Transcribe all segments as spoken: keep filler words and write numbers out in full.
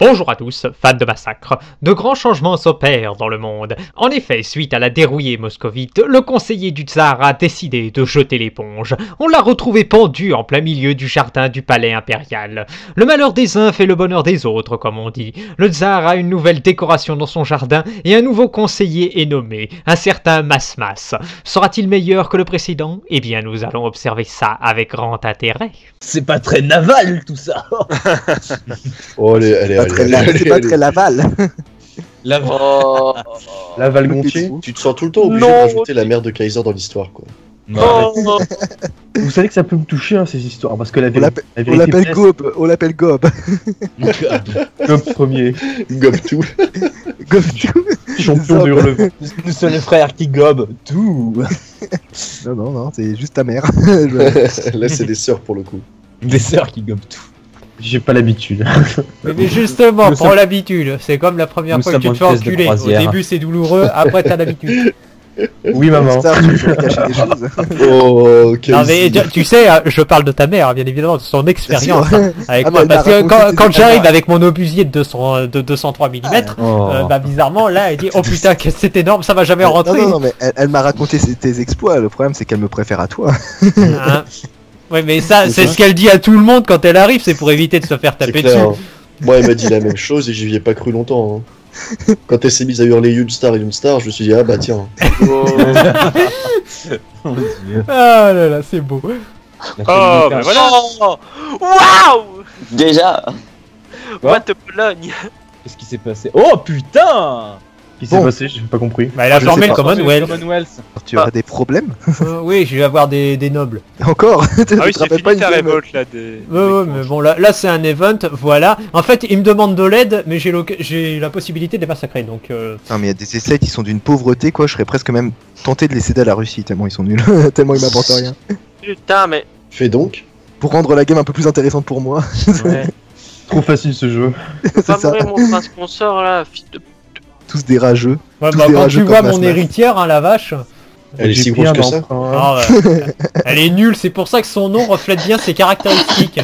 Bonjour à tous, fans de massacres. De grands changements s'opèrent dans le monde. En effet, suite à la dérouillée moscovite, le conseiller du tsar a décidé de jeter l'éponge. On l'a retrouvé pendu en plein milieu du jardin du palais impérial. Le malheur des uns fait le bonheur des autres, comme on dit. Le tsar a une nouvelle décoration dans son jardin et un nouveau conseiller est nommé, un certain Masmas. Sera-t-il meilleur que le précédent? Eh bien, nous allons observer ça avec grand intérêt. C'est pas très naval, tout ça. Oh, allez, allez. C'est pas très Laval. Laval. Oh. Laval Gontier. Tu te sens tout le temps obligé non, de rajouter la mère de Kaizer dans l'histoire, quoi. Non, non. Vous savez que ça peut me toucher, hein, ces histoires, parce que la vérité. On l'appelle Gob. On l'appelle Gob. Gob premier. Gob tout. Gob tout. Champion de relevé. Nous sommes les frères qui gobent tout. Non, non, non, c'est juste ta mère. Là, c'est des sœurs pour le coup. Des sœurs qui gobent tout. J'ai pas l'habitude. Mais justement, nous prends sommes... l'habitude. C'est comme la première nous fois que tu te fais enculer. Au début, c'est douloureux. Après, t'as l'habitude. Oui, maman. Oh, okay. Non, mais tu, tu sais, je parle de ta mère, bien évidemment, de son expérience. Hein, avec ah, moi, bah, parce que quand, quand j'arrive avec mon obusier de, deux cent trois millimètres, oh. euh, bah, bizarrement, là, elle dit oh putain, que c'est énorme, ça va jamais rentrer. Non, non, non, mais elle, elle m'a raconté tes exploits. Le problème, c'est qu'elle me préfère à toi. Hein. Ouais, mais ça, c'est ce qu'elle dit à tout le monde quand elle arrive, c'est pour éviter de se faire taper dessus. Hein. Moi, elle m'a dit la même chose et j'y ai pas cru longtemps. Hein. Quand elle s'est mise à hurler Younstar et Younstar, je me suis dit, ah bah tiens. Oh, oh ah là là, c'est beau. Oh, bah ben voilà. Waouh. Déjà. What the Pologne. Qu'est-ce qui s'est passé? Oh putain. Qu'est-ce qui s'est passé? J'ai pas compris. Bah, elle a formé le Commonwealth. Tu as des problèmes? euh, Oui, je vais avoir des, des nobles. Encore? Ah oui, c'est fini ta révolte là. Des... Euh, des ouais, mais bon, là, là c'est un event, voilà. En fait, ils me demandent de l'aide, mais j'ai la possibilité de les massacrer, donc... Euh... Non, mais il y a des essais qui sont d'une pauvreté, quoi. Je serais presque même tenté de les céder à la Russie, tellement ils sont nuls. Tellement ils m'apportent rien. Putain, mais... Fais donc. Pour rendre la game un peu plus intéressante pour moi. Ouais. Trop facile, ce jeu. C'est ça. Pas mon prince consort, là, fils de... Tous des rageux. Ouais, tous bah, des quand rageux tu vois mon héritière, hein, la vache. Elle est si grosse que ça. Ah, ouais. Elle est nulle, c'est pour ça que son nom reflète bien ses caractéristiques.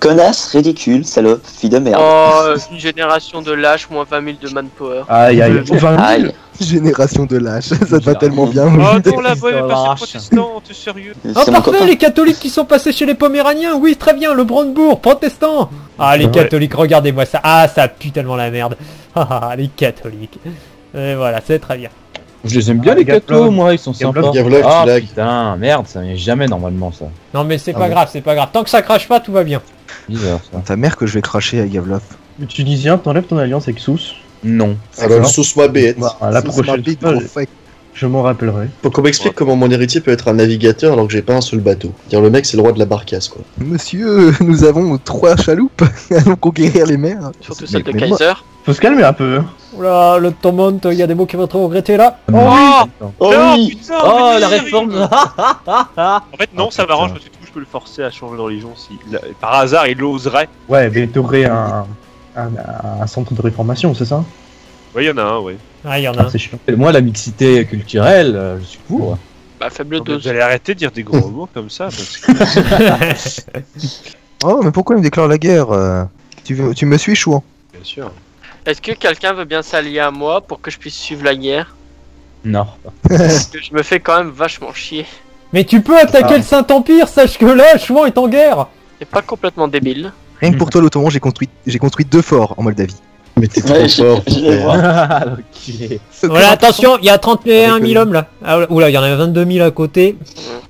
Connasse, ridicule, salope, fille de merde. Oh, une génération de lâches, moins vingt mille de manpower. Aïe, aïe, aïe. Génération de lâches, ça te va tellement bien. Oh, non, la voix est passée protestant, t'es sérieux. Ah, parfait, les catholiques qui sont passés chez les Poméraniens, oui, très bien, le Brandebourg, protestant. Ah, les catholiques, regardez-moi ça. Ah, ça pue tellement la merde. Ah, les catholiques. Et voilà, c'est très bien. Je les aime bien, ah, les gâteaux, moi, ils sont sympas. Gavlof, ah, putain, merde, ça n'est jamais normalement, ça. Non, mais c'est ah, pas ouais. grave, c'est pas grave. Tant que ça crache pas, tout va bien. Bizarre, ça. Ta mère que je vais cracher à Gavlof. Le Tunisien, t'enlèves ton alliance avec Sousse? Non. Alors, Sousse ma bête. À la prochaine fois, je m'en rappellerai. Faut qu'on m'explique ouais. comment mon héritier peut être un navigateur alors que j'ai pas un seul bateau. Dire le mec, c'est le roi de la barcasse, quoi. Monsieur, nous avons trois chaloupes. Allons conquérir les mers. Surtout celle de Kaiser. Faut se calmer un peu. Oula, le tourmente, il y a des mots qui vont trop regretter là. Oh, oh, oh oui. Putain, oh la réforme. En fait non, oh, ça m'arrange parce que du coup je peux le forcer à changer de religion si là, par hasard il oserait. Ouais, mais t'aurais un, un, un centre de réformation, c'est ça? Ouais, y en a un, ouais. Ah, y en a ah, un. Chiant. Moi la mixité culturelle, euh, je suis pour. Bah faible dose. Vous allez arrêter de dire des gros mots comme ça parce que... Oh mais pourquoi il me déclare la guerre euh, tu, veux, tu me suis Chouan? Bien sûr. Est-ce que quelqu'un veut bien s'allier à moi pour que je puisse suivre la guerre? Non. Parce que je me fais quand même vachement chier. Mais tu peux attaquer ah. le Saint-Empire, sache que là, Chouan est en guerre. T'es pas complètement débile. Rien que pour toi, l'Ottoman, j'ai construit, j'ai construit deux forts en Moldavie. Mais t'es trop ouais, fort. Ah, okay. Voilà, attention, il y a trente et un mille hommes là. Ah, oula, il y en a vingt-deux mille à côté.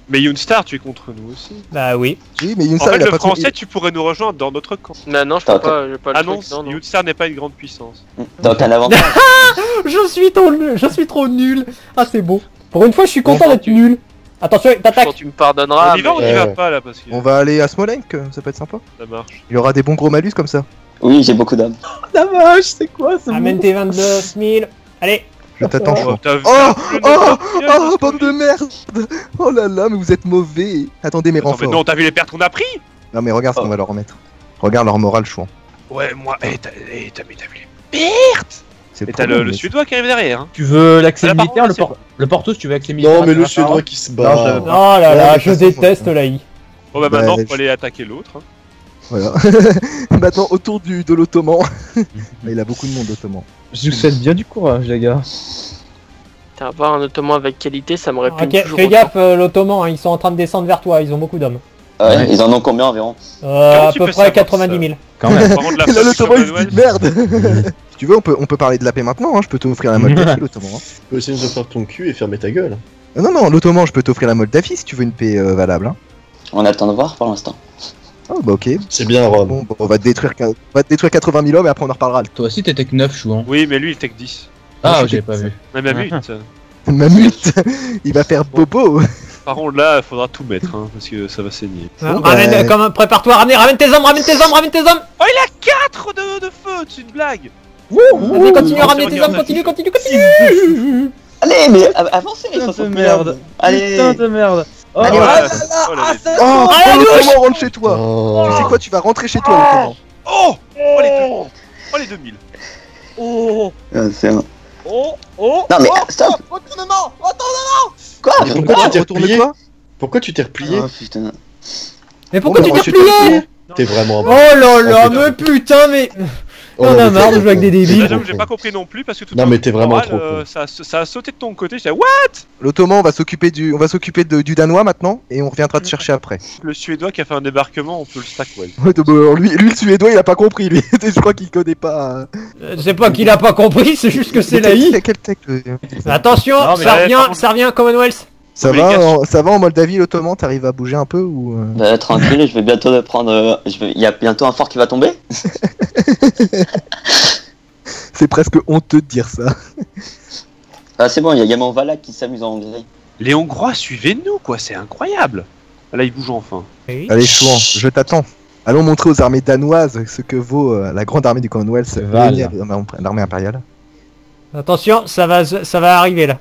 Mais Younstar, tu es contre nous aussi. Bah oui. Oui mais Younstar, en fait, le pas français, contre... tu pourrais nous rejoindre dans notre camp. Non, non, je peux pas, je peux pas le ah truc, non, non. Younstar n'est pas une grande puissance. Donc t'as l'avantage. Je suis trop nul, je suis trop nul. Ah, c'est beau. Pour une fois, je suis content d'être nul. Attention, t'attaques. Tu me pardonneras. On y va, on y va pas là parce que... On va aller à Smolensk, ça peut être sympa. Ça marche. Il y aura des bons gros malus comme ça. Oui, j'ai beaucoup d'âme. La vache, c'est quoi ce Amène tes vingt-deux mille. Allez. Je t'attends, oh, je oh, oh, oh, oh, bande de merde. Oh là là, mais vous êtes mauvais. Attendez mes Attends, renforts. Mais non, t'as vu les pertes qu'on a pris? Non, mais regarde oh. ce qu'on va leur remettre. Regarde leur morale, Chouan. Ouais, moi, eh, t'as eh, vu les pertes. Et t'as le, le Suédois qui arrive derrière. Hein. Tu veux l'accès militaire, le, por le Porto, si tu veux l'accès militaire. Non, mais le Suédois qui se bat. Non, je... Oh là là, ouais, je déteste l'A I. Bon, bah maintenant, faut aller attaquer l'autre. Voilà. Maintenant autour du, de l'Ottoman. Il a beaucoup de monde d'Ottoman. Je vous souhaite bien du courage les gars. T'as à voir un Ottoman avec qualité, ça me répond toujours. Fais gaffe l'Ottoman, hein, ils sont en train de descendre vers toi, ils ont beaucoup d'hommes. Euh, ouais. Ils en ont combien environ euh, à peu près quatre-vingt-dix mille. Quand même. Là, l'Ottoman il se dit merde. Si tu veux on peut, on peut parler de la paix maintenant, hein. Je peux t'offrir la Moldavie l'Ottoman. Tu peux essayer de faire ton cul et fermer ta gueule. Non non, l'Ottoman je peux t'offrir la Moldavie si tu veux une paix euh, valable. Hein. On attend de voir pour l'instant. Ah oh, bah ok. C'est bien Rome. Bon, bon, on va te détruire, on va te détruire quatre-vingt mille hommes et après on en reparlera. Toi aussi t'étais que neuf Chouan. Oui mais lui il était que dix. Ah j'ai pas vu. Même à huit. Même huit. Il va faire bobo. Par contre là faudra tout mettre hein, parce que ça va saigner. Ah, bon, ramène, ouais. Comme, prépare-toi, ramène, ramène tes hommes, ramène tes hommes, ramène tes hommes. Oh il a quatre de, de feu, c'est une blague. Wouh, wouh, continue à ramener tes hommes, continue, continue, continue. Allez mais avancez les putain de merde. Allez. Putain de merde. Oh allez, voilà. Oh, là, là, là, oh, oh allez, l'Ottoman rentre chez toi. Oh. Tu sais quoi, tu vas rentrer chez toi l'Ottoman. Oh oh les deux. Oh les deux mille. Oh ah, c'est bon. Oh oh. Non mais oh, stop. Oh, retournement. Retournement. Quoi mais pourquoi, pourquoi tu t'es replié? Pourquoi tu t'es replié? Oh putain. Mais pourquoi oh, tu t'es replié? T'es vraiment... Oh là là, oh, mais putain mais... Oh, on a marre de jouer avec des débiles. J'ai pas compris non plus parce que tout le temps euh, ça, ça a sauté de ton côté. J'ai dit what? L'Ottoman, on va s'occuper du, on va s'occuper du Danois maintenant et on reviendra te chercher après. Le Suédois qui a fait un débarquement, on peut le stack ouais. Ouais donc, lui, lui le Suédois, il a pas compris. Lui, je crois qu'il connaît pas. Euh, c'est pas qu'il a pas compris, c'est juste que c'est la I. Attention, non, ça allez, revient, ça revient Commonwealth. Ça va, en, ça va en Moldavie, l'Ottoman, t'arrives à bouger un peu ou euh... Bah tranquille, je vais bientôt prendre... Euh, je vais... Il y a bientôt un fort qui va tomber. C'est presque honteux de dire ça. Ah c'est bon, il y a également Valak qui s'amuse en Hongrie. Les Hongrois, suivez-nous quoi, c'est incroyable. Là, ils bougent enfin. Oui. Allez, Chouan, je t'attends. Allons montrer aux armées danoises ce que vaut euh, la grande armée du Commonwealth, l'armée impériale. Attention, ça va, ça va arriver là.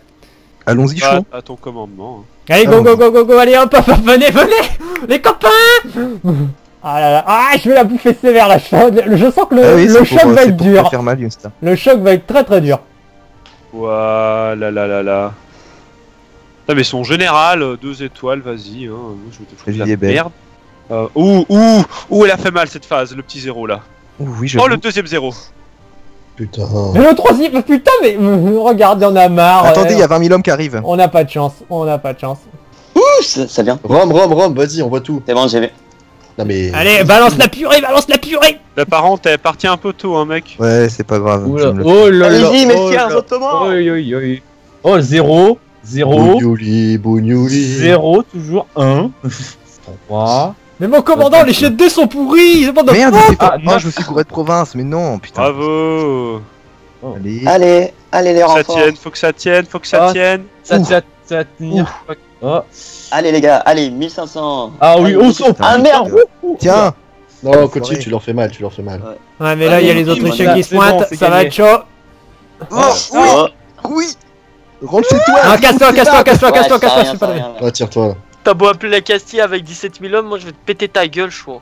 Allons-y, Chouan. À ton commandement. Allez, go, go, go, go, go, allez, hop, hop, hop, venez, venez, les copains. Ah là là, ah, je vais la bouffer sévère, là, je sens que le, ah oui, le choc pour, va être dur. Mal, le choc va être très très dur. Ouah, là là là là. Ah, mais son général, deux étoiles, vas-y, hein, je vais te foutre la merde. Belle. Euh, ouh, ouh, ouh, elle a fait mal cette phase, le petit zéro, là. Ouh, oui, oh, le deuxième zéro. Putain. Mais le troisième, putain, mais regarde, y'en a marre. Attendez, il y a vingt mille hommes qui arrivent. On n'a pas de chance, on n'a pas de chance. Ouh, ça, ça vient. Rome, Rome, Rome, vas-y, on voit tout. C'est bon, j'y vais. Non mais... Allez, balance la purée, balance la purée. La parente, elle est partie un peu tôt, hein, mec. Ouais, c'est pas grave. Oula. Oh là là. Allez-y, messieurs, un ottoman. Oui, oui, oui. Oh, zéro, zéro. Bougnouli, bougnouli. zéro, toujours un. trois. Mais mon commandant, les chefs de dés sont pourris. Ils demandent merde, de ah, non, je me suis couru de province, mais non, putain. Bravo. Oh. Allez. allez, allez les renforts. Ça tienne, faut que ça tienne, faut que ça ah, tienne. Ça tient, ça tient. Oh. Allez les gars, allez, mille cinq cents. Ah oui, on s'en ah merde. Tiens. Non, non continue, vrai. Tu leur fais mal, tu leur fais mal. Ouais, ouais mais là, il y a les Autrichiens qui se pointent, bon, ça va être chaud. Oh, oui, oui. Rentre chez toi. Ah, casse-toi, casse-toi, casse-toi, casse-toi, casse-toi, je suis pas là. Ah, tire-toi. T'as beau appeler la Castille avec dix-sept mille hommes, moi je vais te péter ta gueule, Chouan.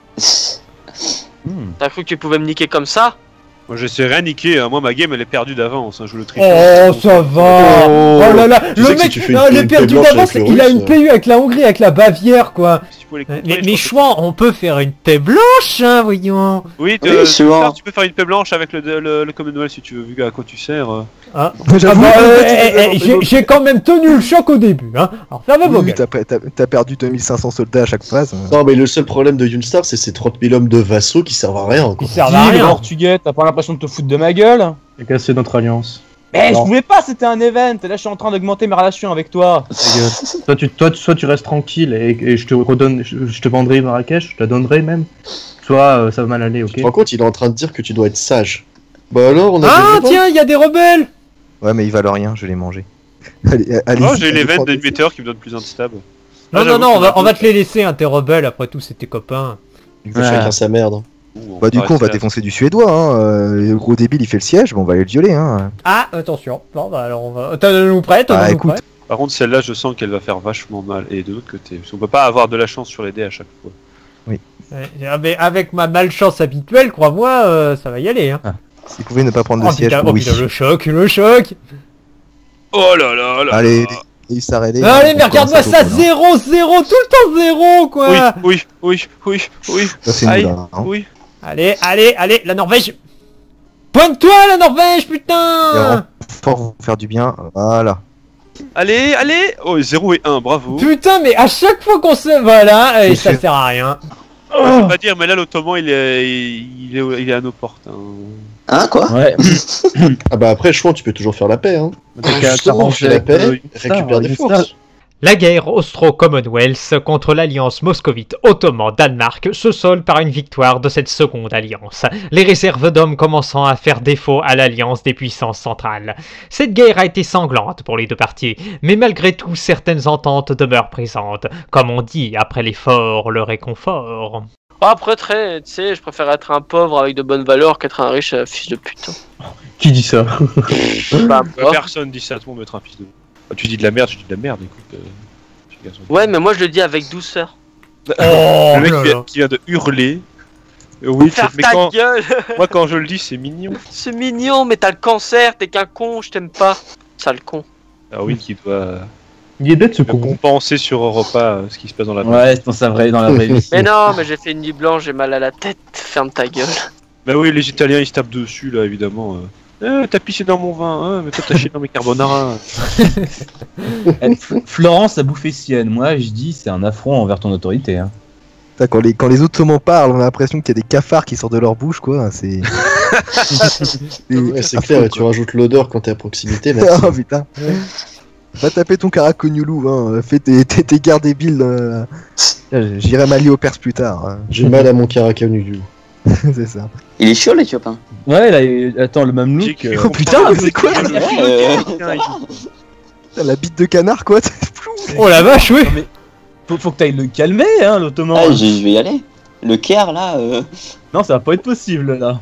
Hmm. T'as cru que tu pouvais me niquer comme ça? Moi je sais rien niquer, hein. Moi ma game elle est perdue d'avance, hein. Je le triche. Oh ça va. Oh, oh là là, tu le mec, si non, il est perdu d'avance, il russe, a une P U avec la Hongrie, avec la Bavière quoi. Si tu couper, mais mais Chouan, on peut faire une paix blanche, hein, voyons. Oui, oui faire, tu peux faire une paix blanche avec le, le, le, le Commonwealth si tu veux, vu à quoi tu sers. Ah, ah bah, euh, j'ai quand même tenu le choc au début, hein. Alors ferme vos gueules. T'as perdu deux mille cinq cents soldats à chaque phase. Non mais le seul problème de Younstar c'est ces trente mille hommes de vassaux qui servent à rien. Ils servent à rien. Portugais, t'as pas l'impression de te foutre de ma gueule. J'ai cassé notre alliance. Mais non. Je voulais pas, c'était un event. Là, je suis en train d'augmenter mes relations avec toi. toi, tu, toi, soit tu restes tranquille et, et je te redonne, je, je te vendrai Marrakech, je te la donnerai même. Soit euh, ça va mal aller, ok. Par contre, il est en train de dire que tu dois être sage. Bah alors, on a. Ah tiens, il y a des rebelles. Ouais, mais ils valent rien. Je les mangé. Allez, allez. Oh, j'ai l'event des météores qui me donne plus instable. Non, ah, non, non, on va, on va te les laisser, hein, tes rebelles. Après tout, c'est tes copains. Il veut ah. chacun sa merde. Bah du coup on va défoncer du Suédois, hein. Euh, le gros débile il fait le siège, bon on va aller le violer hein. Ah attention, non bah alors on va... Tenons-nous prêts, tenons-nous ah, prêts. Par contre celle-là je sens qu'elle va faire vachement mal, et de l'autre côté, parce qu'on peut pas avoir de la chance sur les dés à chaque fois. Oui. Euh, mais avec ma malchance habituelle, crois-moi, euh, ça va y aller hein. Ah. Si vous pouvez ne pas prendre de oh, siège, putain, oh, oui. Putain, le choc, le choc. Oh là là là. Allez, Et il s'arrêtait. Allez, mais regarde-moi ça, zéro zéro, tout le temps zéro, quoi. Oui, oui, oui, oui, oui. Allez, allez, allez, la Norvège. Pointe-toi, la Norvège, putain. Fort vous faire du bien, voilà. Allez, allez. Oh, zéro et un, bravo. Putain, mais à chaque fois qu'on se... Voilà, et ça sert à rien. Oh. Je sais pas dire, mais là l'Ottoman il est, il, est, il est à nos portes. Hein, hein quoi? Ouais. Ah bah après, je pense tu peux toujours faire la paix. Hein. T'arranger la paix, récupérer des forces. La guerre austro-Commonwealth contre l'alliance moscovite Ottoman-Danemark se solde par une victoire de cette seconde alliance, les réserves d'hommes commençant à faire défaut à l'alliance des puissances centrales. Cette guerre a été sanglante pour les deux parties, mais malgré tout certaines ententes demeurent présentes. Comme on dit, après l'effort, le réconfort. Après, très, tu sais, je préfère être un pauvre avec de bonnes valeurs qu'être un riche fils de pute. Qui dit ça? Bah, personne dit ça, tout le monde veut être un fils de pute. Tu dis de la merde, tu dis de la merde, écoute. Euh, ouais, mais moi je le dis avec douceur. Oh, le mec qui vient, qui vient de hurler. Euh, oui, faire ta quand, gueule. Moi quand je le dis, c'est mignon. C'est mignon, mais t'as le cancer, t'es qu'un con, je t'aime pas. Sale con. Ah oui, qui doit. Il est bête ce con. Compenser sur Europa euh, ce qui se passe dans la vraie vie. Ouais, dans sa vraie, dans la vraie vie. Mais non, mais j'ai fait une nuit blanche, j'ai mal à la tête. Ferme ta gueule. Bah oui, les Italiens ils se tapent dessus là, évidemment. Euh. Euh, t'as pissé dans mon vin, hein, mais toi t'as chié dans mes carbonara. Florence a bouffé sienne, moi je dis c'est un affront envers ton autorité. Hein. Putain, quand les, quand les Ottomans parlent, on a l'impression qu'il y a des cafards qui sortent de leur bouche, quoi. C'est ouais, c'est clair, quoi. Tu rajoutes l'odeur quand t'es à proximité. Oh putain. Ouais. Va taper ton Karakonyoulou, hein. Fais tes, tes, tes gardes débiles. Euh... J'irai m'allier aux Perses plus tard. Hein. J'ai mal à mon Karakonyoulou. C'est ça. Il est chaud les copains. Ouais, là, il... attends, le mamelouk... Euh... Oh putain, c'est quoi euh... Putain, la bite de canard, quoi. Oh la vache, oui. Mais... Faut, faut que t'ailles le calmer, hein, l'Ottoman. Ah, je vais y aller. Le Caire, là... Euh... Non, ça va pas être possible, là.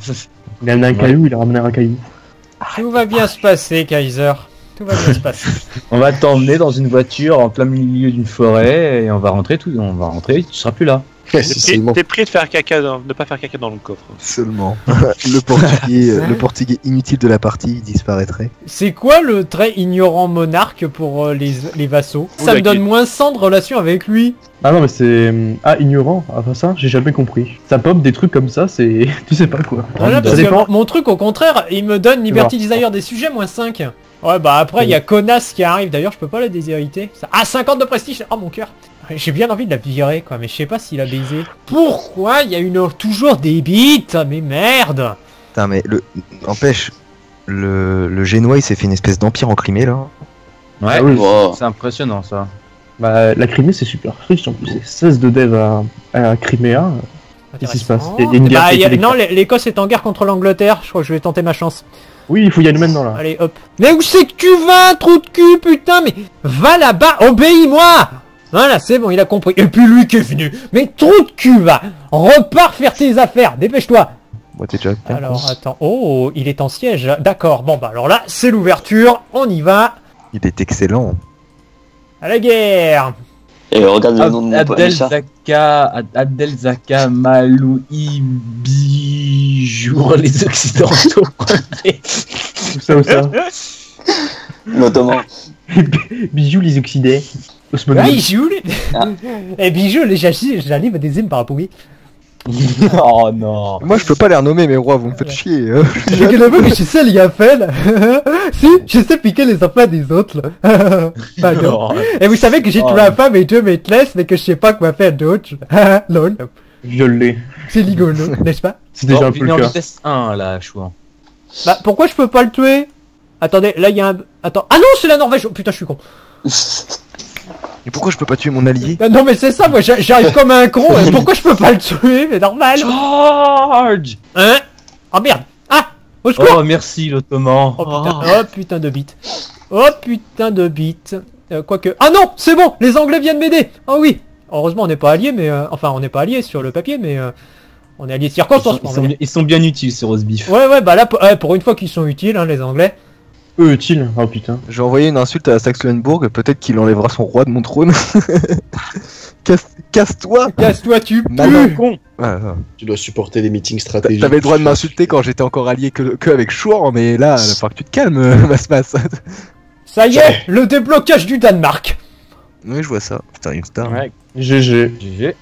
Il a amené un caillou, il a ramené un caillou. Tout va bien se passer, Kaiser. Tout va bien se passer. On va t'emmener dans une voiture en plein milieu d'une forêt, et on va rentrer, tout... on va rentrer, tu seras plus là. T'es pris, pris de faire caca, dans, de pas faire caca dans le coffre. Seulement. Le portugais, le portugais inutile de la partie disparaîtrait. C'est quoi le trait ignorant monarque pour les, les vassaux? Ça me donne moins cent de relations avec lui. Ah non mais c'est... Ah ignorant, enfin ça j'ai jamais compris. Ça pop des trucs comme ça, c'est... Tu sais pas quoi. Voilà, parce que mon, mon truc au contraire, il me donne Liberty Desire des sujets, moins cinq. Ouais bah après il oui. y a connasse qui arrive, d'ailleurs je peux pas la déshériter. Ça... Ah cinquante de prestige, oh mon cœur. J'ai bien envie de la virer quoi, mais je sais pas s'il a baisé. Pourquoi il y a une toujours des bites? Mais merde. Putain mais le... Empêche, le, le Génois il s'est fait une espèce d'empire en Crimée là. Ouais, ah, oui, wow. C'est impressionnant ça. Bah la Crimée c'est super riche en plus, c'est seize de dev à, à Criméa. Qu'est-ce qui se passe? Il y a une guerre bah, y a... Non, l'Écosse est en guerre contre l'Angleterre, je crois que je vais tenter ma chance. Oui, il faut y aller maintenant là. Allez hop. Mais où c'est que tu vas, trou de cul, putain, mais va là-bas, obéis-moi. Voilà, c'est bon, il a compris. Et puis lui qui est venu. Mais trou de cul, va. Repars faire tes affaires, dépêche-toi. Moi t'es déjà. Alors attends, oh, il est en siège. D'accord, bon bah alors là, c'est l'ouverture, on y va. Il est excellent. À la guerre. Et regarde le nom de mon Abdel Zaka, Abdel Zaka, Maloui, Bijour, les Occidentaux. Ça ou ça? Notamment. Bijou les Occidés. Ah, Bijou les... Eh, Bijou les j'arrive à des hymnes par rapport oui. Oh non. Moi je peux pas les renommer mes rois, vous me faites chier. J'ai que le mec je sais les appels. Si, je sais piquer les enfants des autres. Pardon. Et vous savez que j'ai trouvé un femme et deux maîtresses, mais que je sais pas quoi faire d'autre. Lol. Je l'ai. C'est rigolo, n'est-ce pas? C'est déjà un peu le cas. un là, Chouan. Bah pourquoi je peux pas le tuer? Attendez, là il y a un... Attends. Ah non, c'est la Norvège. Putain, je suis con. Et pourquoi je peux pas tuer mon allié? Non mais c'est ça, moi j'arrive comme un con, et pourquoi je peux pas le tuer? Mais normal. Charge. Hein? Oh merde. Ah. Au secours. Oh merci l'Ottoman. Oh putain, oh. oh putain de bite. Oh putain de bite. euh, Quoique... Ah non, c'est bon, les Anglais viennent m'aider. Oh oui. Heureusement on n'est pas alliés, mais... Euh... Enfin on n'est pas alliés sur le papier, mais... Euh... On est alliés de circonstance. Ils, sont, ils, sont, ils sont bien utiles ce roast beef. Ouais ouais, bah là pour, euh, pour une fois qu'ils sont utiles, hein, les Anglais. Eux utiles, oh putain. J'ai envoyé une insulte à la Saxe-Lauenburg, peut-être qu'il enlèvera son roi de mon trône. Casse-toi. Casse-toi, tu con. Ah, tu dois supporter les meetings stratégiques. T'avais le droit de m'insulter quand j'étais encore allié que, que avec Chouan, mais là, il va falloir que tu te calmes, Masmas. Ça y est, le déblocage du Danemark. Oui, je vois ça. Putain, Younstar. Ouais. G G. G G.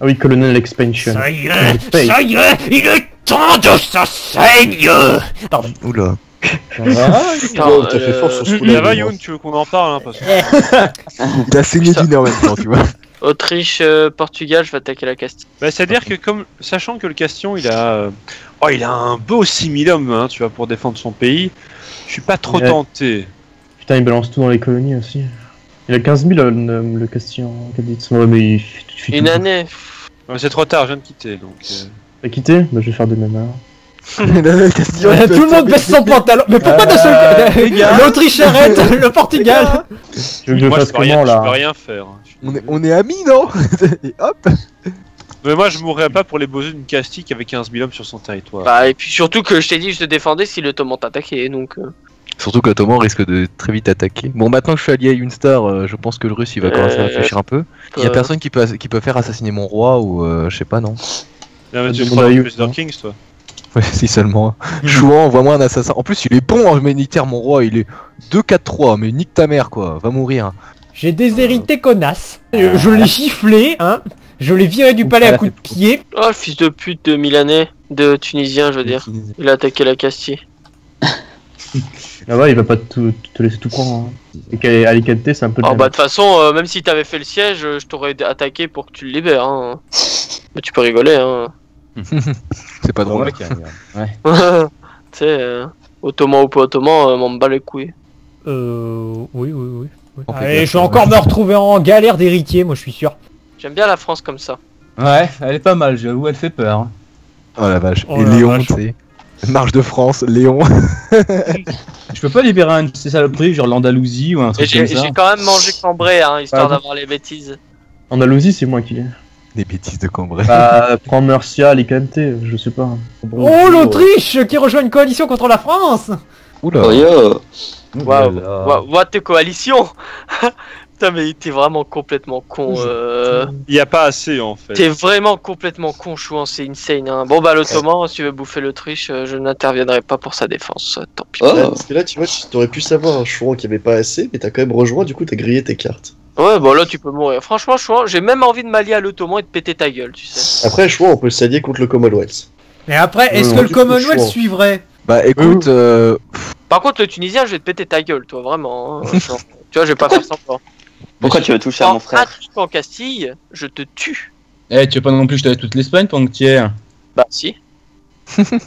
Ah oui, Colonel Expansion. Ça y est, ça y est, il est temps de ça saigne. Pardon. Oula. Ça va, Younstar, t'as fait force sur ce coup-là. Ça va, Youn, tu veux qu'on en parle, hein, parce que... T'as saigné d'une heure maintenant, tu vois. Autriche, euh, Portugal, je vais attaquer la Castille. Bah, c'est-à-dire que, comme sachant que le Castillon, il a, euh, oh, il a un beau similum, hein, tu vois, pour défendre son pays, je suis pas trop il a... tenté. Putain, il balance tout dans les colonies aussi. Il a quinze mille euh, le, le Castillon. Ouais, mais il fait, il fait une année. Ouais, c'est trop tard, je viens de quitter, donc. Euh... T'as quitté ? Bah, je vais faire de même. Tout le monde baisse son pantalon. Mais pourquoi t'as seul l'Autriche arrête, le Portugal. Tu veux que je fasse comment là ? Je peux rien faire. On est, on est amis, non? Et hop. Mais moi je mourrais pas pour les beaux yeux d'une Castille avec quinze mille hommes sur son territoire. Bah et puis surtout que je t'ai dit je te défendais si l'Ottoman t'attaquait donc. Surtout que l'Ottoman risque de très vite attaquer. Bon, maintenant que je suis allié à Younstar, euh, je pense que le Russe il va euh... commencer à réfléchir un peu. Il euh... y a personne qui peut qui peut faire assassiner mon roi ou euh, je sais pas non. Non mais tu crois à Crusader Kings toi? Ouais, si seulement. Chouan, envoie-moi un assassin. En plus, il est bon en humanitaire, mon roi. Il est deux quatre trois, mais nique ta mère, quoi. Va mourir. J'ai déshérité euh... connasse. Je, je l'ai giflé, hein. Je l'ai viré du palais à coups de pied. Oh, fils de pute de Milanais, de Tunisien, je veux dire. Il a attaqué la Castille. Là-bas, il va pas te, te laisser tout prendre. Hein. Et Alicante, c'est un peu. Oh, bah, de toute façon, euh, même si t'avais fait le siège, je t'aurais attaqué pour que tu le libères, hein. Mais tu peux rigoler, hein. C'est pas drôle. Ouais. Tu sais, euh, Ottoman ou pas Ottoman, euh, m'en bat les couilles. Euh. Oui, oui, oui. oui. Ah, et je vais encore me retrouver en galère d'héritier, moi je suis sûr. J'aime bien la France comme ça. Ouais, elle est pas mal, j'avoue, elle fait peur. Hein. Oh la vache. Oh, et la Léon, tu sais. Marche de France, Léon. Je peux pas libérer un de ces saloperies, genre l'Andalousie ou un truc comme ça. J'ai quand même mangé Cambrai, hein, histoire ah, d'avoir les bêtises. Andalousie, c'est moi qui l'ai. Des bêtises de Cambrai. Bah, prends Murcia, Alicante, je sais pas. Bon, oh, l'Autriche ouais. Qui rejoint une coalition contre la France. Oula. Oh, yo. Waouh. Wow. What the coalition. Putain, mais t'es vraiment complètement con. Euh... Il y a pas assez, en fait. T'es vraiment complètement con, Chouan, c'est insane. Hein. Bon, bah, l'Ottoman, ouais. Si tu veux bouffer l'Autriche, je n'interviendrai pas pour sa défense. Tant pis. Oh. Parce que là, tu vois, t'aurais pu savoir, un Chouan qui avait pas assez, mais t'as quand même rejoint, du coup, t'as grillé tes cartes. Ouais, bon là tu peux mourir. Franchement, Chouan, j'ai même envie de m'allier à l'Ottoman et de péter ta gueule, tu sais. Après, Chouan, on peut s'allier contre le Commonwealth. Et après, est-ce que le Commonwealth suivrait ? Bah écoute... Euh... Par contre, le Tunisien, je vais te péter ta gueule, toi, vraiment. Hein, tu vois, je vais pas faire semblant. Pourquoi tu veux toucher à mon frère ? En Castille, je te tue. Eh, hey, tu veux pas non plus que je te laisse toute l'Espagne pendant que tu es ? Bah si.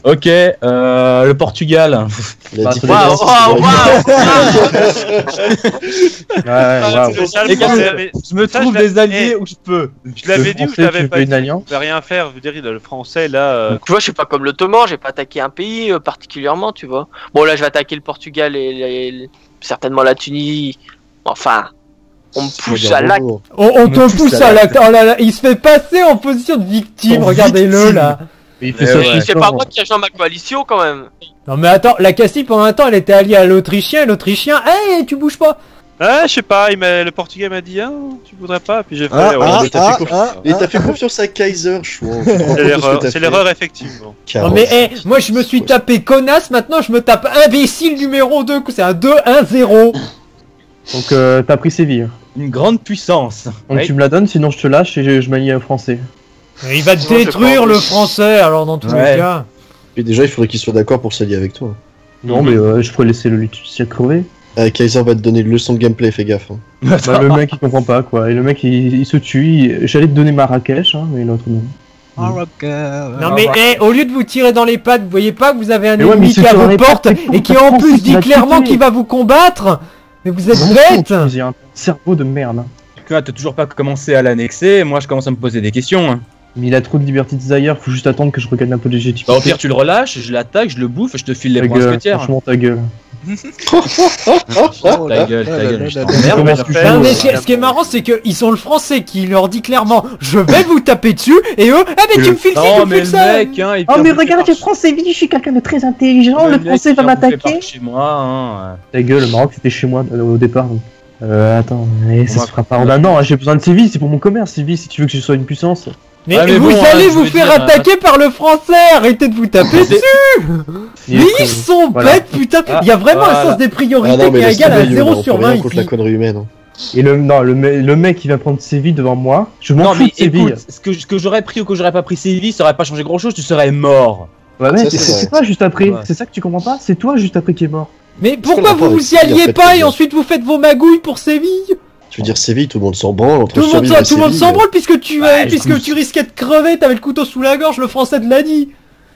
Ok, euh, le Portugal. Waouh, waouh, waouh. Je me trouve des alliés où je peux. Je l'avais dit ou je l'avais pas dit. Je peux rien faire, je veux dire, le français là. Tu vois, je suis pas comme l'Ottoman, j'ai pas attaqué un pays euh, particulièrement, tu vois. Bon, là, je vais attaquer le Portugal et, et, et certainement la Tunisie. Enfin. On me pousse à l'acte. On, on, on te pousse, pousse à l'acte. Oh là là, il se fait passer en position de victime, regardez-le là. Il fait ouais, ouais. C'est pas moi qui a joué ma coalition quand même. Non mais attends, la Castille pendant un temps elle était alliée à l'Autrichien, l'Autrichien, hé hey, tu bouges pas. Ah je sais pas, il le Portugais m'a dit ah tu voudrais pas, puis j'ai fait. Ah, ouais, ah, ah, fait ah, et ah, t'as fait confiance à Kaizer, Chouan. C'est l'erreur effectivement. Non mais hé, hey, moi je me suis ouais. tapé connasse, maintenant je me tape imbécile numéro deux, c'est un deux un zéro. Donc euh, t'as pris Séville. Une grande puissance. Donc ouais. Tu me la donnes, sinon je te lâche et je, je m'allie au français. Il va sinon, détruire le français, alors dans tous ouais. les cas. Et déjà, il faudrait qu'ils soient d'accord pour s'allier avec toi. Non, mais euh, je pourrais laisser le Lututia crever. Ah, Kaiser va te donner une leçon de gameplay, fais gaffe. Hein. Bah, le mec, il comprend pas, quoi. Et le mec, il, il se tue. Il... J'allais te donner Marrakech, hein, mais l'autre non. Non mais hey, au lieu de vous tirer dans les pattes, vous voyez pas que vous avez un mais ennemi ouais, qui a vos portes et qui en plus dit clairement qu'il va vous combattre. Mais vous êtes bête. J'ai un cerveau de merde. Tu as toujours pas commencé à l'annexer, moi je commence à me poser des questions. Mais il a trop de liberté de desire, faut juste attendre que je regagne un peu de légitimité. Bah, au pire, tu le relâches, je l'attaque, je le bouffe, je te file les points de franchement, ta gueule. Ta gueule, ta gueule. Ce qui est marrant, c'est qu'ils ont le français qui leur dit clairement je vais vous taper dessus, et eux, ah, mais tu me files ci, tu me files ça. Oh, mais regarde, le français, je suis quelqu'un de très intelligent, le français va m'attaquer. Ta gueule, le Maroc, c'était chez moi au départ. Euh, attends, ça se fera pas en un an, j'ai besoin de Séville, c'est pour mon commerce, Séville, si tu veux que je sois une puissance. Mais, ouais, mais vous bon, allez hein, vous faire dire, attaquer euh... par le français, arrêtez de vous taper dessus. Mais ils sont voilà. bêtes, putain. Il ah, y a vraiment voilà. un sens des priorités ah, non, qui est égal à zéro sur vingt ici. La connerie humaine, hein. Et le, non, le, me, le mec qui vient prendre Séville devant moi, je m'en fous de Séville. Ce que, que j'aurais pris ou que j'aurais pas pris Séville, ça aurait pas changé grand chose, tu serais mort. Ouais, mais c'est toi juste après, ouais. c'est ça que tu comprends pas, c'est toi juste après qui est mort. Mais pourquoi vous vous y alliez pas et ensuite vous faites vos magouilles pour Séville? Je veux dire, Séville, tout le monde s'en branle. Tout le monde s'en branle puisque tu ouais, es, puisque tu risquais de crever, t'avais le couteau sous la gorge, le français te l'a dit.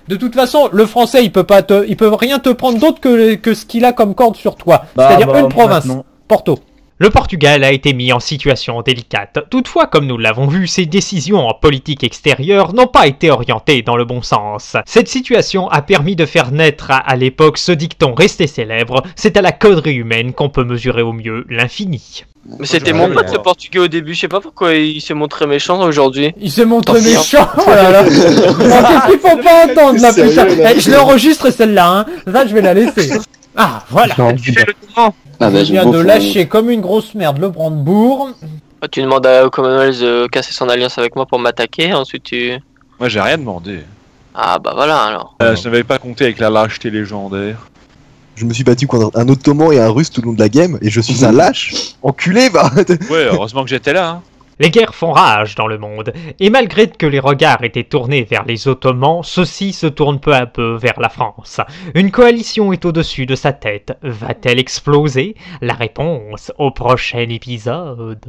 De toute façon, le français, il peut pas te, il peut rien te prendre d'autre que, que ce qu'il a comme corde sur toi. Bah, C'est-à-dire bah, une province, maintenant. Porto. Le Portugal a été mis en situation délicate. Toutefois, comme nous l'avons vu, ses décisions en politique extérieure n'ont pas été orientées dans le bon sens. Cette situation a permis de faire naître à, à l'époque ce dicton resté célèbre, c'est à la connerie humaine qu'on peut mesurer au mieux l'infini. Mais c'était mon pote le portugais au début, je sais pas pourquoi il s'est montré méchant aujourd'hui. Il s'est montré méchant, oh là là. Qu'est-ce qu'il faut pas entendre la putain. Je l'enregistre celle-là, hein. Ça, je vais la laisser. Ah, voilà. Tu fais le tournant. Ah bah, je viens de lâcher une... comme une grosse merde le Brandebourg. Ah, tu demandes à Commonwealth de casser son alliance avec moi pour m'attaquer, ensuite tu... Moi j'ai rien demandé. Ah bah voilà alors. Euh, je n'avais pas compté avec la lâcheté légendaire. Je me suis battu contre un Ottoman et un Russe tout le long de la game, et je suis un lâche. Enculé, bah. Ouais, heureusement que j'étais là, hein. Les guerres font rage dans le monde, et malgré que les regards étaient tournés vers les Ottomans, ceux-ci se tournent peu à peu vers la France. Une coalition est au-dessus de sa tête. Va-t-elle exploser? La réponse au prochain épisode.